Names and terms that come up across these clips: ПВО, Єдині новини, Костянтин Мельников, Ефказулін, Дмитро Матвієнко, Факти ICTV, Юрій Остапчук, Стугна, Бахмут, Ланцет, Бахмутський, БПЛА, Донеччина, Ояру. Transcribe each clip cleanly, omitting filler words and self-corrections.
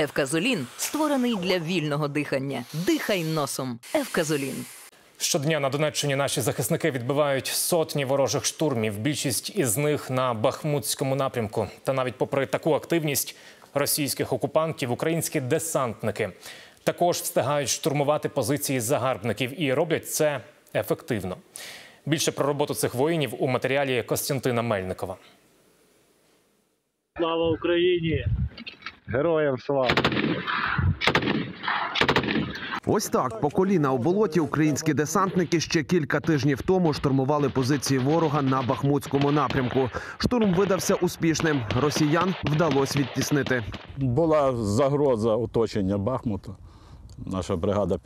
Ефказулін створений для вільного дихання. Дихай носом. Ефказулін. Щодня на Донеччині наші захисники відбивають сотні ворожих штурмів. Більшість із них на Бахмутському напрямку. Та навіть попри таку активність російських окупантів, українські десантники також встигають штурмувати позиції загарбників. І роблять це ефективно. Більше про роботу цих воїнів у матеріалі Костянтина Мельникова. Слава Україні! Героям слава! Ось так, по коліна у болоті українські десантники ще кілька тижнів тому штурмували позиції ворога на Бахмутському напрямку. Штурм видався успішним. Росіян вдалося відтіснити. Була загроза оточення Бахмута. Наша бригада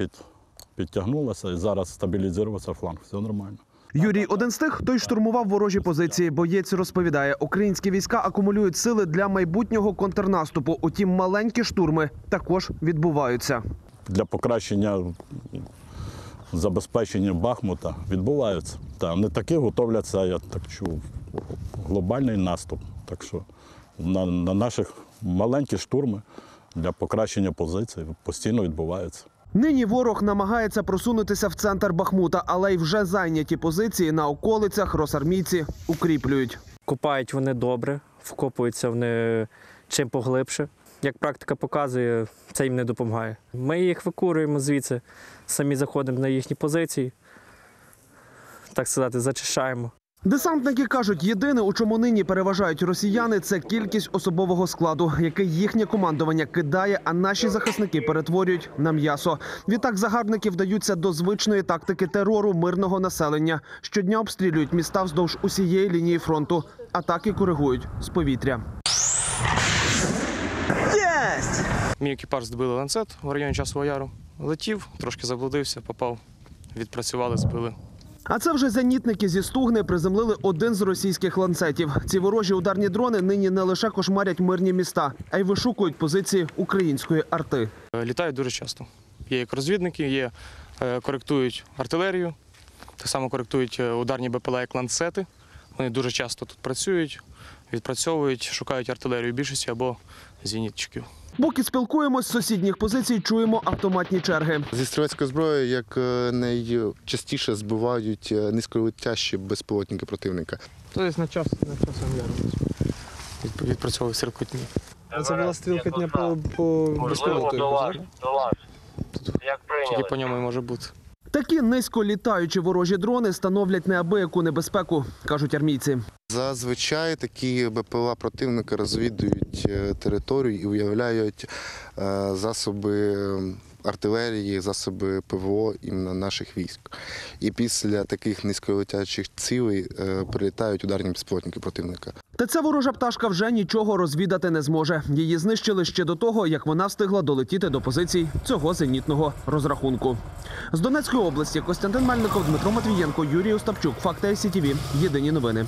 підтягнулася і зараз стабілізувався фланг. Все нормально. Юрій – один з тих, хто й штурмував ворожі позиції. Боєць розповідає, українські війська акумулюють сили для майбутнього контрнаступу. Утім, маленькі штурми також відбуваються. Для покращення забезпечення Бахмута відбуваються. Та не таки готовляться, я так чув, глобальний наступ. Так що на наших маленькі штурми для покращення позицій постійно відбуваються. Нині ворог намагається просунутися в центр Бахмута, але й вже зайняті позиції на околицях росармійці укріплюють. Копають вони добре, вкопуються вони чим поглибше. Як практика показує, це їм не допомагає. Ми їх викурюємо звідси, самі заходимо на їхні позиції, так сказати, зачищаємо. Десантники кажуть, єдине, у чому нині переважають росіяни – це кількість особового складу, який їхнє командування кидає, а наші захисники перетворюють на м'ясо. Відтак загарбники вдаються до звичної тактики терору мирного населення. Щодня обстрілюють міста вздовж усієї лінії фронту. Атаки коригують з повітря. Мій екіпаж збили Ланцет в районі часу Ояру. Летів, трошки заблудився, попав, відпрацювали, збили. А це вже зенітники зі Стугни приземлили один з російських ланцетів. Ці ворожі ударні дрони нині не лише кошмарять мирні міста, а й вишукують позиції української арти. Літають дуже часто. Є як розвідники, є коректують артилерію, так само коректують ударні БПЛА як ланцети. Вони дуже часто тут працюють, відпрацьовують, шукають артилерію більшості або зенітчиків. Поки спілкуємось з сусідніх позицій, чуємо автоматні черги. Зі стрілецької зброї як найчастіше збивають низьколетящі безпілотники противника. Тобто на час відпрацьовували стрілкотні. Це була стрілкотня по безпілотнику, так? Тільки по ньому і може бути. Такі низько літаючі ворожі дрони становлять неабияку небезпеку, кажуть армійці. Зазвичай такі БПЛА противника розвідують територію і виявляють засоби артилерії, засоби ПВО наших військ. І після таких низьколетячих цілей прилітають ударні безпілотники противника. Та ця ворожа пташка вже нічого розвідати не зможе. Її знищили ще до того, як вона встигла долетіти до позицій цього зенітного розрахунку. З Донецької області Костянтин Мельников, Дмитро Матвієнко, Юрій Остапчук. Факти ICTV. Єдині новини.